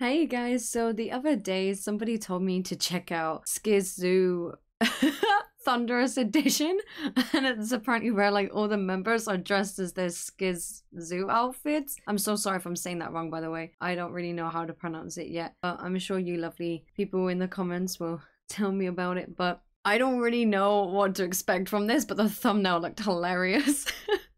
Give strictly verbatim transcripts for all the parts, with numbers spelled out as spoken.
Hey guys, so the other day somebody told me to check out SKZOO Thunderous edition, and it's apparently where like all the members are dressed as their SKZOO outfits. I'm so sorry if I'm saying that wrong, by the way. I don't really know how to pronounce it yet, but I'm sure you lovely people in the comments will tell me about it. But I don't really know what to expect from this, but the thumbnail looked hilarious.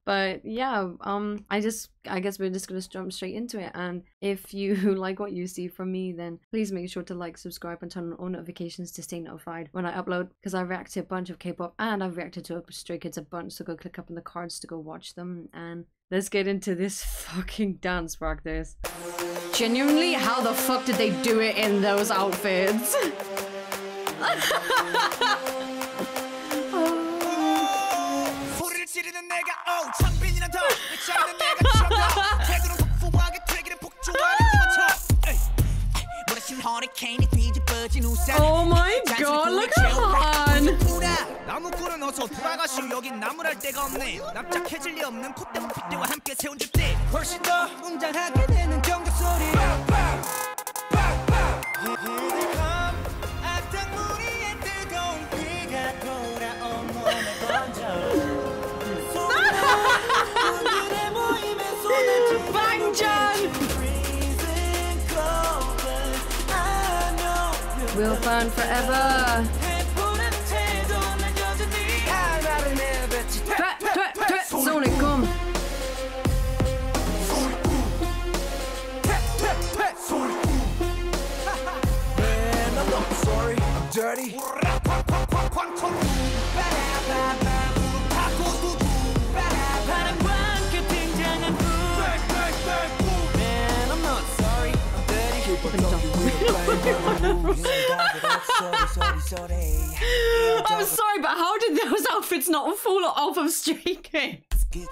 But yeah, um, I just, I guess we're just gonna jump straight into it. And if you like what you see from me, then please make sure to like, subscribe, and turn on all notifications to stay notified when I upload, because I react to a bunch of K-pop and I've reacted to Stray Kids a bunch, so go click up in the cards to go watch them. And let's get into this fucking dance practice. Genuinely, how the fuck did they do it in those outfits? Oh my god, look at Han! We'll burn forever. I'm sorry, I'm dirty. I'm sorry, but how did those outfits not fall off of Stray Kids? Why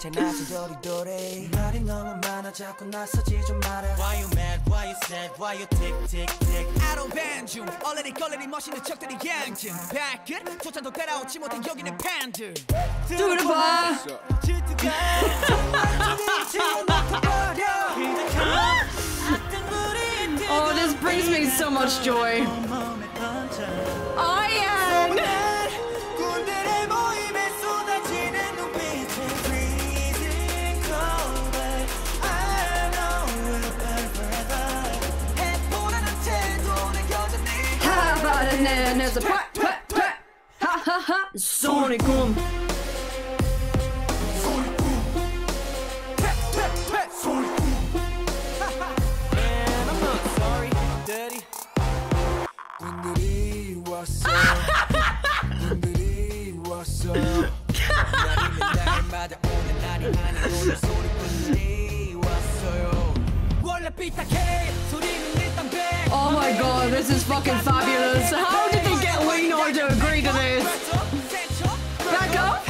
you mad? Why you sad? Why you tick tick tick? I don't ban you. Already already machine the chuck that he yanked him. Back it. 조차도 따라오지 못한 여기는 pander. Do it 봐. Oh, this brings me so much joy. I am. How about a man as a pat pat pat? Ha ha ha! Sonic boom. Oh my god, this is fucking fabulous. How did they get Leonor to agree to this? Back up?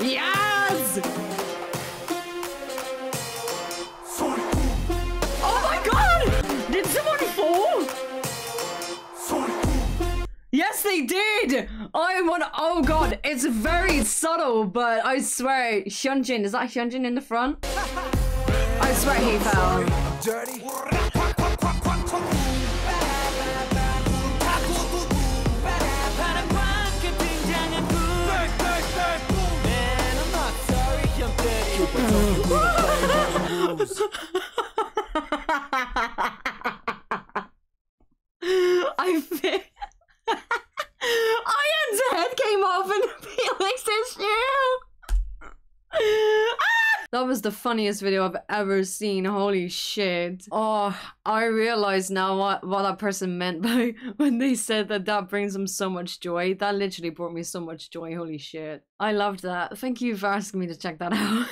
Yes! Oh my god! Did someone fall? Yes, they did! I want to, oh god, it's very subtle, but I swear, Hyunjin, is that Hyunjin in the front? I swear he fell. I feel That was the funniest video I've ever seen. Holy shit. Oh, I realize now what, what that person meant by when they said that that brings them so much joy. That literally brought me so much joy. Holy shit. I loved that. Thank you for asking me to check that out.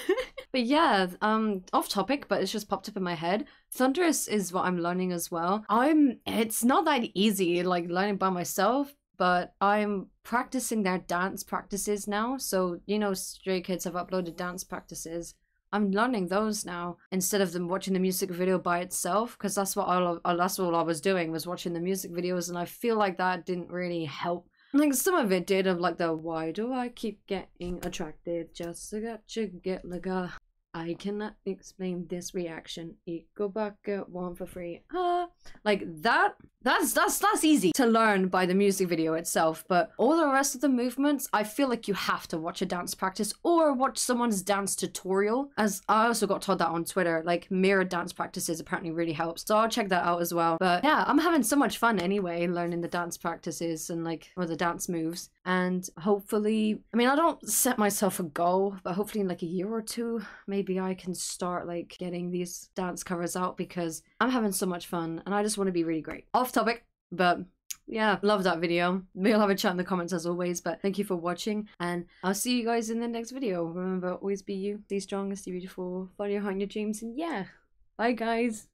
But yeah, um, off topic, but it's just popped up in my head. Thunderous is what I'm learning as well. I'm, it's not that easy, like learning by myself, but I'm practicing their dance practices now. So, you know, Stray Kids have uploaded dance practices. I'm learning those now instead of them watching the music video by itself, because that's what all of, that's all I was doing was watching the music videos, and I feel like that didn't really help. I think some of it did, of like the why do I keep getting attracted just to get you get like a I cannot explain this reaction. Ikobaka, one for free. Ah, like that. That's that's that's easy to learn by the music video itself, but all the rest of the movements, I feel like you have to watch a dance practice or watch someone's dance tutorial. As I also got told that on Twitter, like mirror dance practices apparently really helps. So I'll check that out as well. But yeah, I'm having so much fun anyway, learning the dance practices and like or the dance moves. And hopefully, I mean, I don't set myself a goal, but hopefully in like a year or two, maybe I can start like getting these dance covers out because I'm having so much fun and I just want to be really great. Off topic, but yeah, love that video. We'll have a chat in the comments as always, but thank you for watching and I'll see you guys in the next video. Remember, always be you, stay strong, stay beautiful, follow your heart and your dreams, and yeah, bye guys.